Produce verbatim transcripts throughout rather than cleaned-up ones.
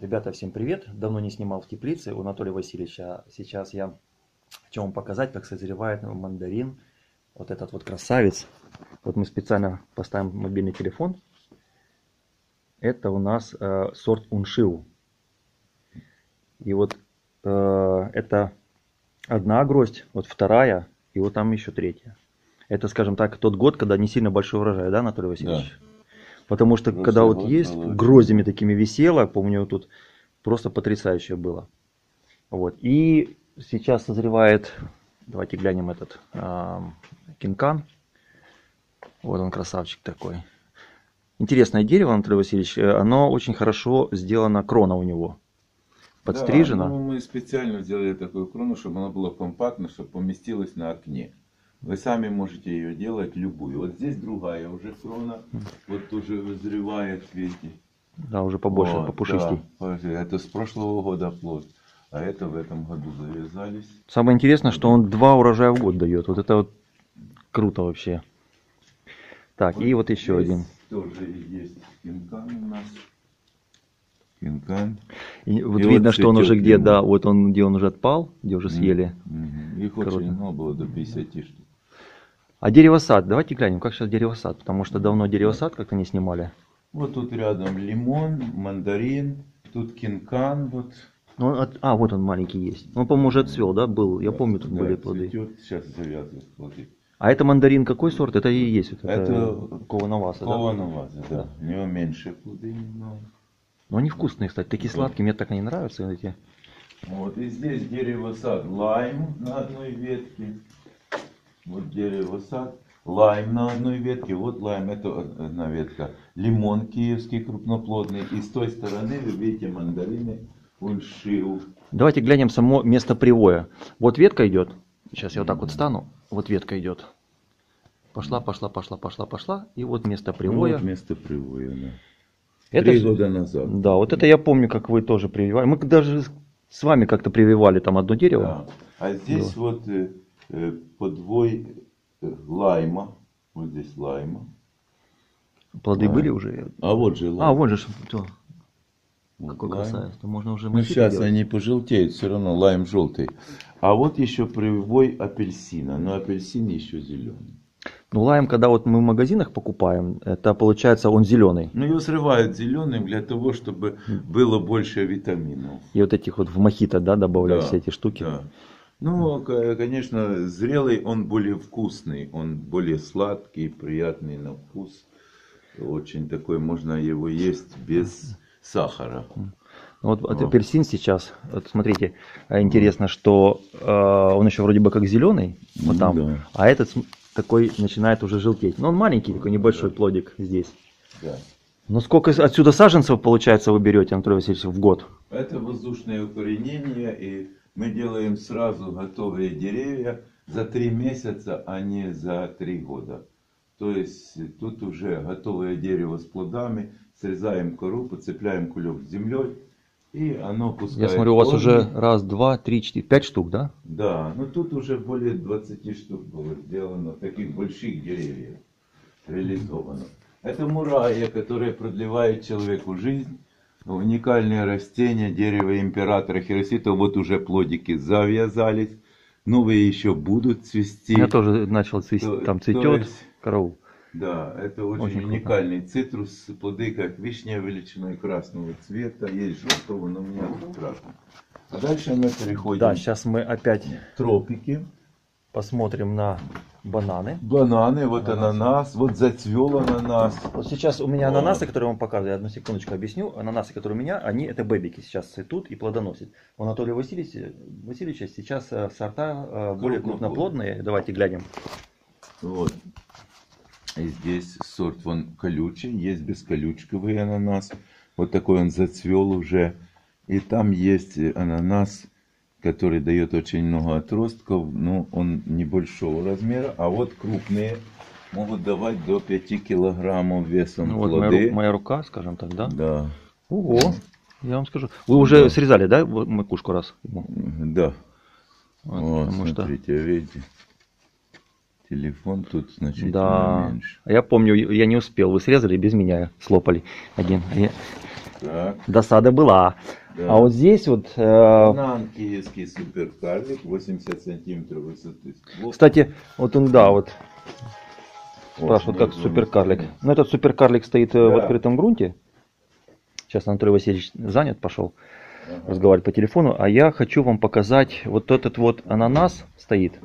Ребята, всем привет! Давно не снимал в теплице у Анатолия Васильевича. Сейчас я хочу вам показать, как созревает мандарин. Вот этот вот красавец. Вот мы специально поставим мобильный телефон. Это у нас э, сорт Уншиу. И вот э, это одна гроздь, вот вторая, и вот там еще третья. Это, скажем так, тот год, когда не сильно большой урожай, да, Анатолий Васильевич? Да. Потому что, ну, когда вот есть, было гроздями такими висело, помню, тут просто потрясающе было. Вот. И сейчас созревает, давайте глянем этот э, кинкан. Вот он, красавчик такой. Интересное дерево, Андрей Васильевич, оно очень хорошо сделано, крона у него подстрижена. Да, ну, мы специально сделали такую крону, чтобы она была компактна, чтобы поместилась на окне. Вы сами можете ее делать любую. Вот здесь другая уже крона, вот уже вызревает, видите. Да, уже побольше, вот, попушистей. Да. Это с прошлого года плод, а это в этом году завязались. Самое интересное, что он два урожая в год дает. Вот это вот круто вообще. Так, вот и вот еще один. Тоже есть кинкан у нас. Кинкан. И вот и видно, вот что он уже где, да, вот он, где он уже отпал, где уже съели. Mm-hmm. Их коротко. Очень много было, до пятидесяти штук. А дерево-сад, давайте глянем, как сейчас дерево-сад, потому что давно дерево-сад как-то не снимали. Вот тут рядом лимон, мандарин, тут кинкан вот. Ну, от... А, вот он маленький есть. Он, по-моему, уже отцвел, да, был? Я да, помню, тут да, были плоды. Цветет, сейчас завязывают плоды. А это мандарин какой сорт? Это и есть. Это, это... Ковановаса, да? Ковановаса, да. У него меньше плоды немного. Но они вкусные, кстати, такие вот сладкие, мне так они нравятся эти. Вот, и здесь дерево-сад, лайм на одной ветке. Вот дерево-сад, лайм на одной ветке, вот лайм, это одна ветка. Лимон киевский крупноплодный, и с той стороны вы видите мандарины Уншиу. Давайте глянем само место привоя. Вот ветка идет, сейчас я вот так вот стану, вот ветка идет. Пошла, пошла, пошла, пошла, пошла, и вот место привоя. Вот место привоя, да. Это, три года назад. Да, вот это я помню, как вы тоже прививали. Мы даже с вами как-то прививали там одно дерево. Да. А здесь да. вот э, подвой лайма. Вот здесь лайма. Плоды лайма были уже? А вот же лайма. А вот же. Что? Вот какой лайм красавец. Можно уже, ну, сейчас делать. Они пожелтеют, все равно лайм желтый. А вот еще привой апельсина. Но апельсин еще зеленый. Ну, лайм, когда вот мы в магазинах покупаем, это получается он зеленый. Ну, его срывают зеленым для того, чтобы было больше витаминов. И вот этих вот в мохито, да, добавляют, да, все эти штуки. Да. Ну, конечно, зрелый он более вкусный, он более сладкий, приятный на вкус. Очень такой, можно его есть без сахара. Вот, вот апельсин сейчас, вот смотрите, интересно, что э, он еще вроде бы как зеленый, вот там, да, а этот такой начинает уже желтеть. Но он маленький, такой небольшой, да, плодик здесь. Да. Но сколько отсюда саженцев, получается, вы берете, Анатолий Васильевич, в год? Это воздушное укоренение, и мы делаем сразу готовые деревья за три месяца, а не за три года. То есть тут уже готовое дерево с плодами, срезаем кору, подцепляем кулек с землей. И оно пускает. Я смотрю, у вас плоды уже раз, два, три, четыре, пять штук, да? Да, но тут уже более двадцати штук было сделано, таких больших деревьев реализовано. Это мурая, которая продлевает человеку жизнь. Уникальное растение, дерево императора Хиросита. Вот уже плодики завязались, новые еще будут цвести. Я тоже начал цвести, то, там цветет, есть, караул. Да, это очень, очень уникальный круто цитрус, плоды как вишня величиной красного цвета, есть желтого, но у меня тут красного. А дальше мы переходим. Да, сейчас мы опять тропики. Посмотрим на бананы. Бананы, вот ананас, ананас вот зацвел ананас. Вот сейчас у меня ананасы, которые вам показываю, одну секундочку объясню. Ананасы, которые у меня, они это бэбики сейчас цветут и плодоносят. У Анатолия Васильевича, Васильевича сейчас сорта более крупноплодные. Давайте глянем. Вот. И здесь сорт вон колючий, есть бесколючковый ананас. Вот такой он зацвел уже. И там есть ананас, который дает очень много отростков, но он небольшого размера. А вот крупные могут давать до пяти килограммов весом, ну, вот плоды. Моя, моя рука, скажем так, да? Да. Ого, я вам скажу. Вы уже да. срезали, да, макушку раз? Да. Вот, вот, потому смотрите, что... видите. Телефон тут значительно да. меньше. Я помню, я не успел. Вы срезали без меня, слопали один. Я, Так. Досада была. Да. А вот здесь вот... Э... На киевский суперкарлик, восемьдесят сантиметров высоты. Вот. Кстати, вот он, да, вот... Спрашивают, вот, как суперкарлик. Ну, этот суперкарлик стоит да. в открытом грунте. Сейчас Анатолий Васильевич занят, пошел ага. разговаривать по телефону. А я хочу вам показать, вот этот вот ананас стоит,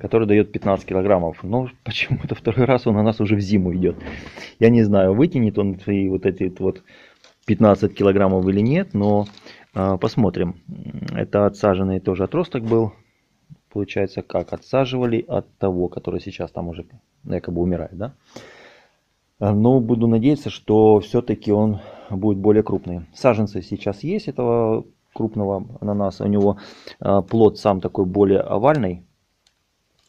который дает пятнадцать килограммов. Но почему-то второй раз он ананас уже в зиму идет. Я не знаю, вытянет он свои вот эти вот пятнадцать килограммов или нет, но э, посмотрим. Это отсаженный тоже отросток был. Получается, как отсаживали от того, который сейчас там уже якобы умирает, да? Но буду надеяться, что все-таки он будет более крупный. Саженцы сейчас есть этого крупного ананаса. У него э, плод сам такой более овальный.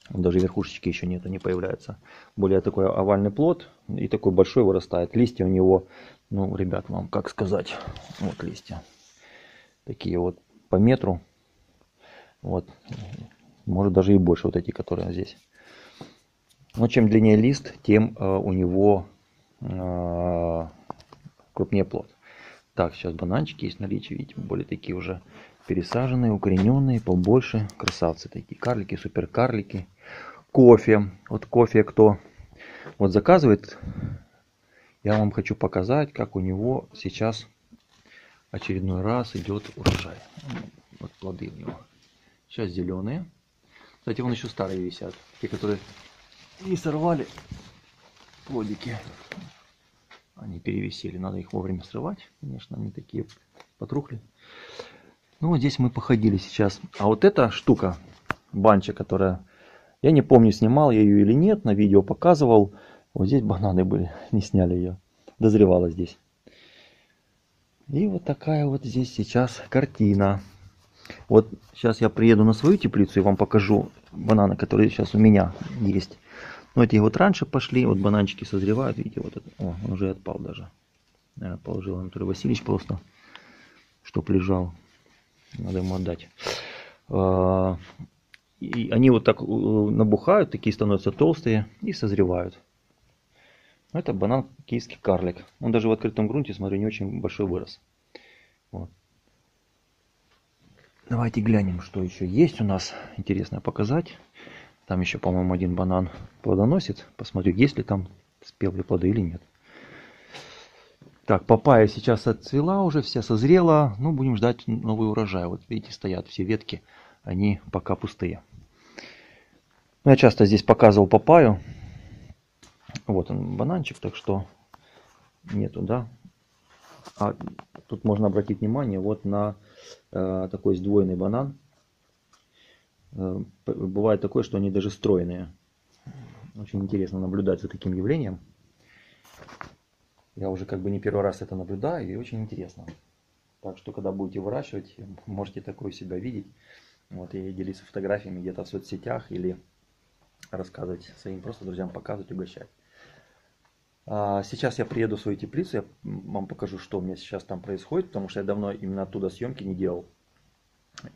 Даже верхушечки еще нету, не появляются. Более такой овальный плод и такой большой вырастает. Листья у него, ну, ребят, вам как сказать, вот листья. Такие вот по метру. Вот. Может даже и больше вот эти, которые здесь. Но чем длиннее лист, тем э, у него э, крупнее плод. Так, сейчас бананчики есть в наличии, видите, более такие уже пересаженные, укорененные, побольше. Красавцы такие, карлики, суперкарлики. Кофе. Вот кофе кто вот заказывает, я вам хочу показать, как у него сейчас очередной раз идет урожай. Вот плоды у него. Сейчас зеленые. Кстати, вон еще старые висят. Те, которые не сорвали плодики. Они перевисели. Надо их вовремя срывать. Конечно, они такие потрухли. Ну, вот здесь мы походили сейчас. А вот эта штука, банча, которая... Я не помню, снимал я ее или нет. На видео показывал. Вот здесь бананы были. Не сняли ее. Дозревала здесь. И вот такая вот здесь сейчас картина. Вот сейчас я приеду на свою теплицу и вам покажу бананы, которые сейчас у меня есть. Ну, эти вот раньше пошли, вот бананчики созревают, видите, вот это, о, он уже отпал даже. Наверное, положил Анатолий Васильевич просто, чтоб лежал. Надо ему отдать. И они вот так набухают, такие становятся толстые и созревают. Это банан киевский карлик. Он даже в открытом грунте, смотрю, не очень большой вырос. Вот. Давайте глянем, что еще есть у нас. Интересно показать. Там еще, по-моему, один банан плодоносит. Посмотрю, есть ли там спелые плоды или нет. Так, папайя сейчас отцвела уже, вся созрела. Ну, будем ждать новый урожай. Вот видите, стоят все ветки. Они пока пустые. Я часто здесь показывал папайю. Вот он, бананчик, так что нету, да? А тут можно обратить внимание вот на э, такой сдвоенный банан. Э, бывает такое, что они даже стройные. Очень интересно наблюдать за таким явлением. Я уже как бы не первый раз это наблюдаю, и очень интересно. Так что, когда будете выращивать, можете такое себя видеть. Вот, и делиться фотографиями где-то в соцсетях или рассказывать своим просто друзьям, показывать, угощать. Сейчас я приеду в свою теплицу, я вам покажу, что у меня сейчас там происходит, потому что я давно именно оттуда съемки не делал.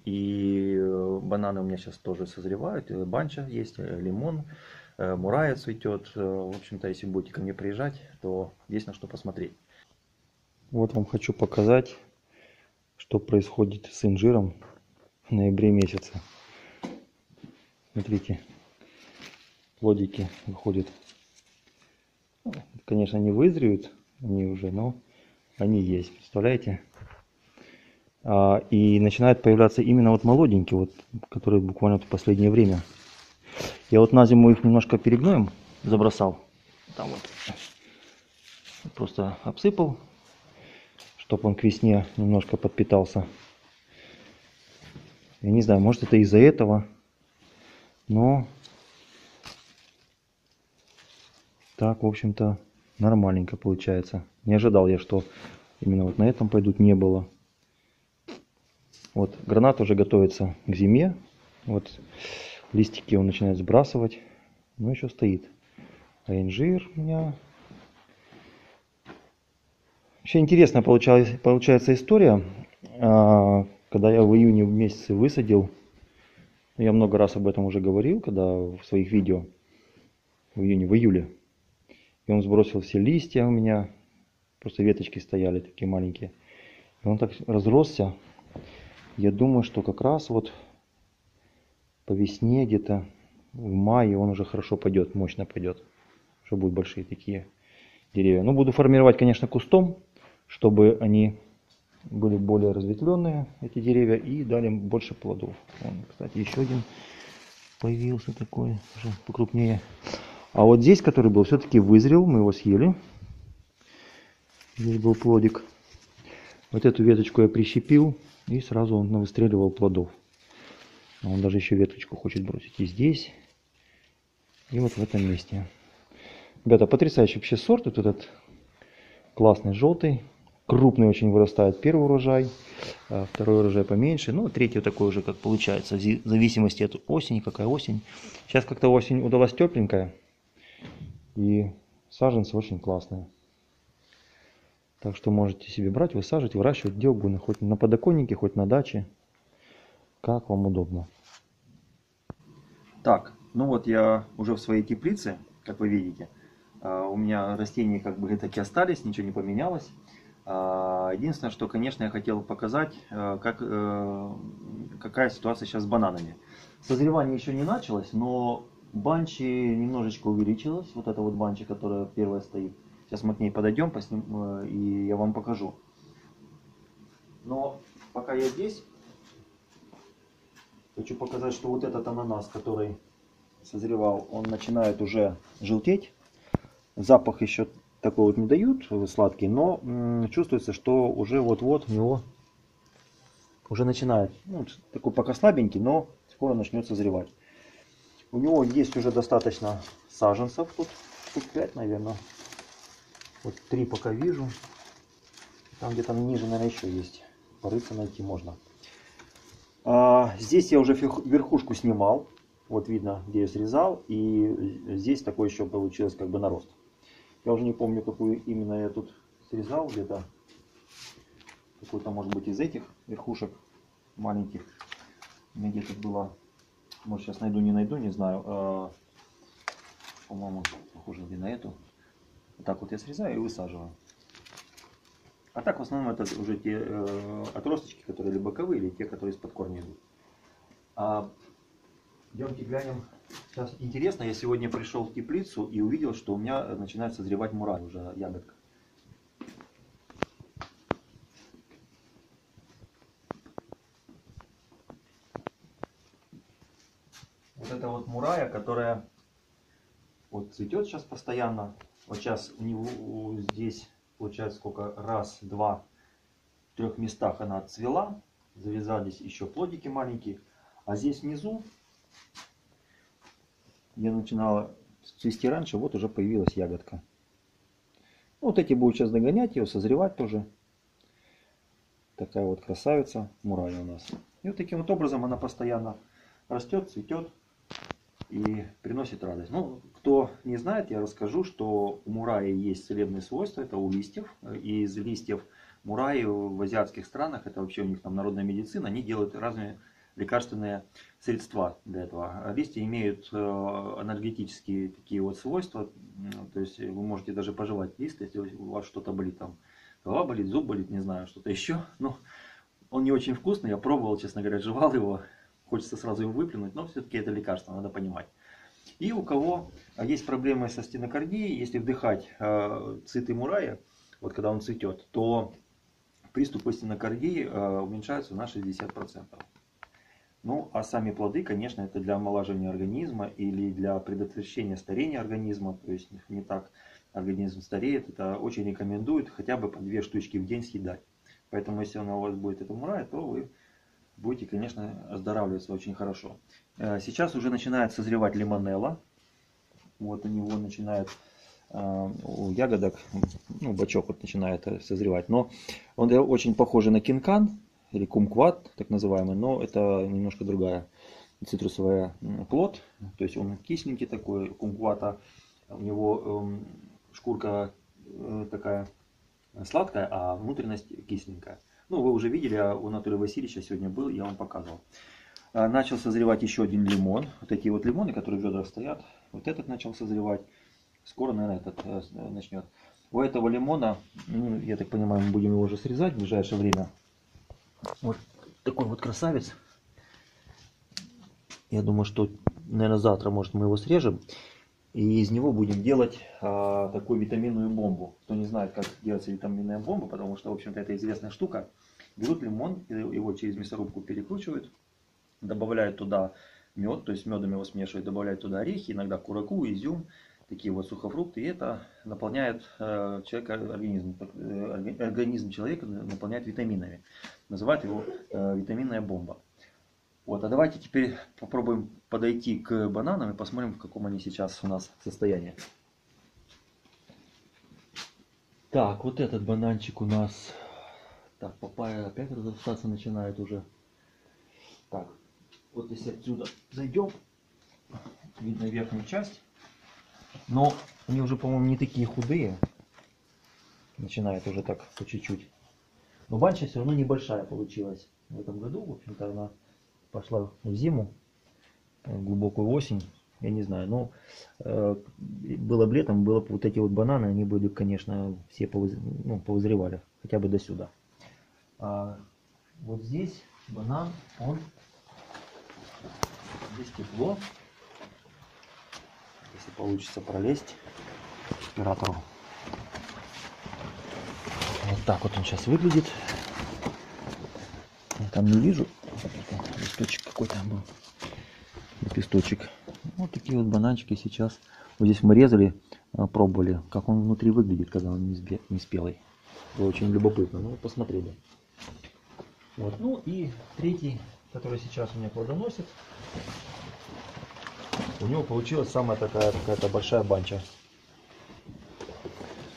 И бананы у меня сейчас тоже созревают, банча есть, лимон, мурая цветет. В общем-то, если будете ко мне приезжать, то есть на что посмотреть. Вот вам хочу показать, что происходит с инжиром в ноябре месяце. Смотрите, плодики выходят. Конечно, не вызреют они уже, но они есть, представляете? А, и начинают появляться именно вот молоденькие, вот, которые буквально в последнее время. Я вот на зиму их немножко перегноем забросал. Там вот. Просто обсыпал, чтобы он к весне немножко подпитался. Я не знаю, может это из-за этого, но... Так, в общем-то, нормальненько получается. Не ожидал я, что именно вот на этом пойдут, не было. Вот, гранат уже готовится к зиме. Вот, листики он начинает сбрасывать. Но еще стоит. А инжир у меня... Вообще интересная получалась, получается история. Когда я в июне месяце высадил, я много раз об этом уже говорил, когда в своих видео, в июне, в июле. И он сбросил все листья у меня. Просто веточки стояли такие маленькие. И он так разросся. Я думаю, что как раз вот по весне где-то в мае он уже хорошо пойдет, мощно пойдет. Что будут большие такие деревья. Ну, буду формировать, конечно, кустом, чтобы они были более разветвленные, эти деревья, и дали больше плодов. Вон, кстати, еще один появился такой, уже покрупнее. А вот здесь, который был, все-таки вызрел, мы его съели. Здесь был плодик. Вот эту веточку я прищепил, и сразу он навыстреливал плодов. Он даже еще веточку хочет бросить и здесь, и вот в этом месте. Ребята, потрясающий вообще сорт, вот этот классный желтый. Крупный очень вырастает первый урожай, второй урожай поменьше, ну, третий такой уже, как получается, в зависимости от осени, какая осень. Сейчас как-то осень удалась тепленькая, и саженцы очень классные. Так что можете себе брать, высаживать, выращивать где угодно, хоть на подоконнике, хоть на даче, как вам удобно. Так, ну вот я уже в своей теплице, как вы видите, у меня растения как были так и остались, ничего не поменялось. Единственное, что, конечно, я хотел показать, как, какая ситуация сейчас с бананами. Созревание еще не началось, но банчи немножечко увеличилось. Вот эта вот банчи, которая первая стоит. Сейчас мы к ней подойдем, посним, и я вам покажу. Но пока я здесь, хочу показать, что вот этот ананас, который созревал, он начинает уже желтеть. Запах еще такой вот не дают, сладкий, но м, чувствуется, что уже вот-вот у него уже начинает, ну, такой пока слабенький, но скоро начнет созревать. У него есть уже достаточно саженцев, тут штук пять, наверное, вот три пока вижу, там где-то ниже, наверное, еще есть, порыться найти можно. А, здесь я уже верхушку снимал, вот видно, где я срезал, и здесь такой еще получилось как бы нарост. Я уже не помню, какую именно я тут срезал, где-то какой-то, может быть, из этих верхушек маленьких. У меня где-то было, может, сейчас найду, не найду, не знаю. По-моему, похоже не на эту. Вот так вот я срезаю и высаживаю. А так, в основном, это уже те э, отросточки, которые либо боковые, или те, которые из-под корня идут. А, идемте глянем. Сейчас интересно, я сегодня пришел в теплицу и увидел, что у меня начинает созревать мурая уже ягодка. Вот это вот мурая, которая вот цветет сейчас постоянно. Вот сейчас у него здесь получается сколько? Раз, два, в трех местах она отцвела. Завязались еще плодики маленькие. А здесь внизу, я начинала цвести раньше, вот уже появилась ягодка. Вот эти будут сейчас догонять ее, созревать тоже. Такая вот красавица мурая у нас. И вот таким вот образом она постоянно растет, цветет и приносит радость. Ну, кто не знает, я расскажу, что у мураи есть целебные свойства, это у листьев. И из листьев мураи в азиатских странах, это вообще у них там народная медицина, они делают разные лекарственные средства для этого. Листья имеют анальгетические такие вот свойства, то есть вы можете даже пожевать лист, если у вас что-то болит, там голова болит, зуб болит, не знаю, что-то еще. Но он не очень вкусный, я пробовал, честно говоря, жевал его, хочется сразу его выплюнуть, но все-таки это лекарство, надо понимать. И у кого есть проблемы со стенокардией, если вдыхать цветы мурая, вот когда он цветет, то приступы стенокардии уменьшаются на шестьдесят процентов. Ну, а сами плоды, конечно, это для омолаживания организма или для предотвращения старения организма. То есть не так организм стареет. Это очень рекомендуют хотя бы по две штучки в день съедать. Поэтому, если она у вас будет эта мурая, то вы будете, конечно, оздоравливаться очень хорошо. Сейчас уже начинает созревать лимонелла. Вот у него начинает, у ягодок, ну, бачок вот начинает созревать. Но он очень похож на кинкан или кумкват, так называемый, но это немножко другая цитрусовая плод, то есть он кисленький такой, кумквата, у него шкурка такая сладкая, а внутренность кисленькая. Ну, вы уже видели, у Анатолия Васильевича сегодня был, я вам показывал. Начал созревать еще один лимон, вот такие вот лимоны, которые в ведрах стоят, вот этот начал созревать, скоро, наверное, этот начнет. У этого лимона, ну, я так понимаю, мы будем его уже срезать в ближайшее время. Вот такой вот красавец. Я думаю, что, наверное, завтра, может, мы его срежем. И из него будем делать а, такую витаминную бомбу. Кто не знает, как делается витаминная бомба, потому что, в общем-то, это известная штука. Берут лимон, его через мясорубку перекручивают, добавляют туда мед, то есть медом его смешивают, добавляют туда орехи, иногда кураку, изюм, такие вот сухофрукты. И это наполняет э, человека, организм, э, организм человека наполняет витаминами. Называют его э, витаминная бомба. Вот, а давайте теперь попробуем подойти к бананам и посмотрим, в каком они сейчас у нас состоянии. Так, вот этот бананчик у нас... Так, папайя опять разрастаться начинает уже. Так, вот если отсюда зайдем, видно верхнюю часть. Но они уже, по-моему, не такие худые. Начинает уже так, по чуть-чуть. Но банча все равно небольшая получилась в этом году. В общем-то, она... пошла в зиму, в глубокую осень, я не знаю, но э, было бы летом, было бы вот эти вот бананы, они были, конечно, все повыз... ну, повызревали, хотя бы до сюда. А вот здесь банан, он, здесь тепло, если получится пролезть к оператору. Вот так вот он сейчас выглядит, я там не вижу. Листочек какой там был, лепесточек. Вот такие вот бананчики сейчас. Вот здесь мы резали, пробовали, как он внутри выглядит, когда он не спелый. Было очень любопытно, ну посмотрели. Вот. Ну и третий, который сейчас у меня плодоносит, у него получилась самая такая какая-то большая банча.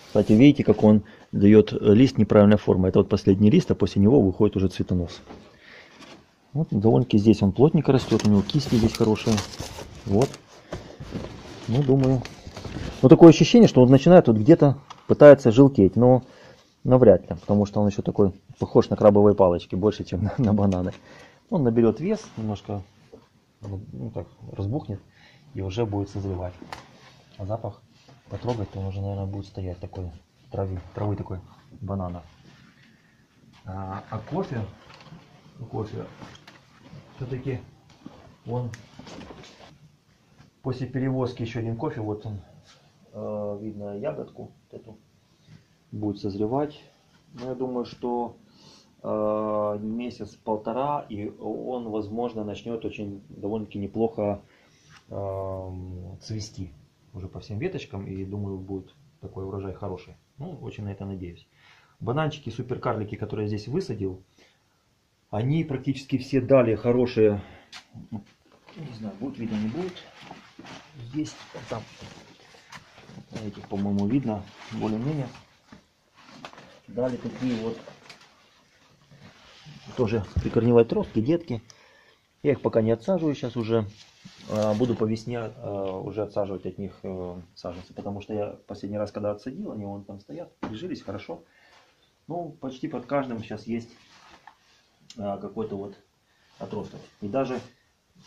Кстати, видите, как он дает лист неправильной формы. Это вот последний лист, а после него выходит уже цветонос. Вот, довольно-таки здесь он плотненько растет, у него кисти здесь хорошие. Вот. Ну, думаю. Но такое ощущение, что он начинает вот где-то пытается желтеть, но навряд ли, потому что он еще такой похож на крабовые палочки, больше, чем на, на бананы. Он наберет вес, немножко ну, так, разбухнет и уже будет созревать. А запах потрогать, то он уже, наверное, будет стоять такой, травы, травы такой, банана. А, а кофе, кофе... все-таки он после перевозки еще один кофе, вот он, э, видно ягодку вот эту, будет созревать. Но я думаю, что э, месяц-полтора, и он, возможно, начнет очень довольно-таки неплохо э, цвести уже по всем веточкам, и думаю, будет такой урожай хороший. Ну, очень на это надеюсь. Бананчики, суперкарлики, которые я здесь высадил, они практически все дали хорошие, не знаю, будет видно, не будет. Здесь, там, этих, по-моему, видно, более-менее. Дали такие вот, тоже прикорневые отростки, детки. Я их пока не отсаживаю, сейчас уже буду по весне уже отсаживать от них саженцы. Потому что я последний раз, когда отсадил, они вон там стоят, прижились хорошо. Ну, почти под каждым сейчас есть какой-то вот отросток. И даже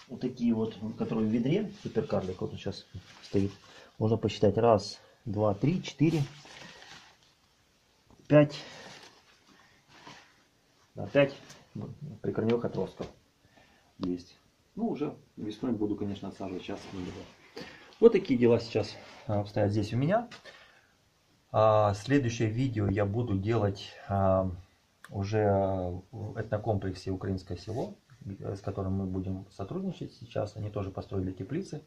вот такие вот, которые в ведре, суперкарлик, вот он сейчас стоит, можно посчитать. Раз, два, три, четыре, пять. Да, пять прикорневых отростков есть. Ну, уже весной буду, конечно, отсаживать. Сейчас не буду. Вот такие дела сейчас обстоят здесь у меня. А, следующее видео я буду делать... А, уже в этнокомплексе «Украинское село», с которым мы будем сотрудничать сейчас. Они тоже построили теплицы.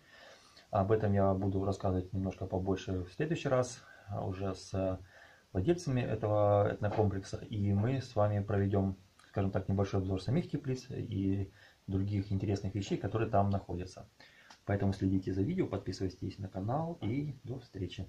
Об этом я буду рассказывать немножко побольше в следующий раз, уже с владельцами этого этнокомплекса. И мы с вами проведем, скажем так, небольшой обзор самих теплиц и других интересных вещей, которые там находятся. Поэтому следите за видео, подписывайтесь на канал и до встречи.